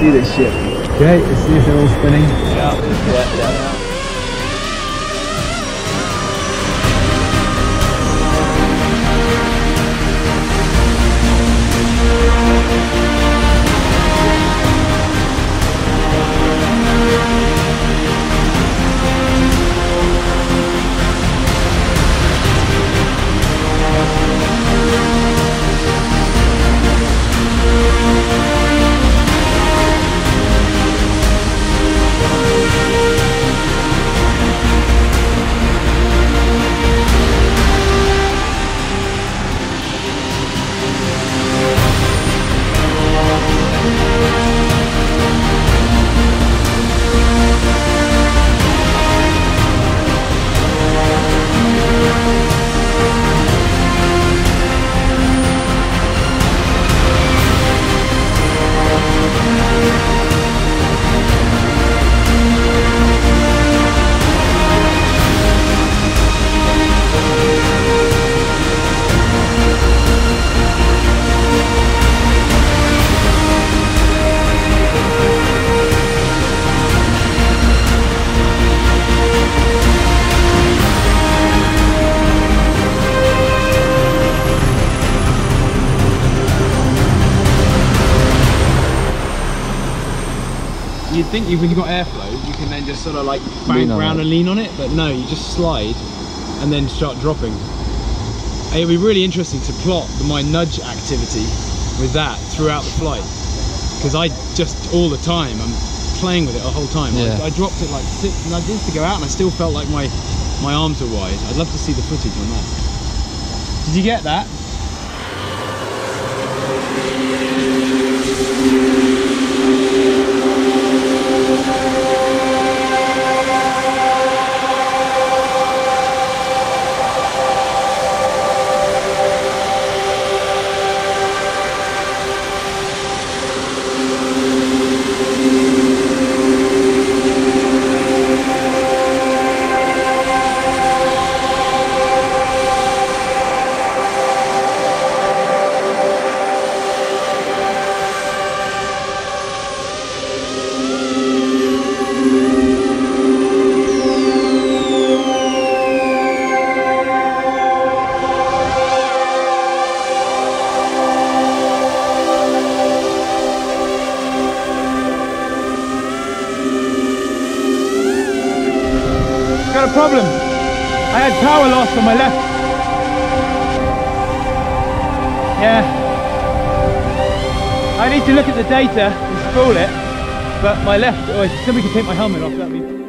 do this shit. Okay, let's see if they're all spinning. Yeah. You'd think if you've got airflow, you can then just sort of like bang around and lean on it, but no, you just slide and then start dropping. It would be really interesting to plot my nudge activity with that throughout the flight, because I just all the time I'm playing with it the whole time. Yeah. I dropped it like 6 nudges to go out, and I still felt like my arms were wide. I'd love to see the footage on that. Did you get that? A problem. I had power loss on my left. Yeah. I need to look at the data and spool it, but my left, oh, somebody could take my helmet off, that'd be...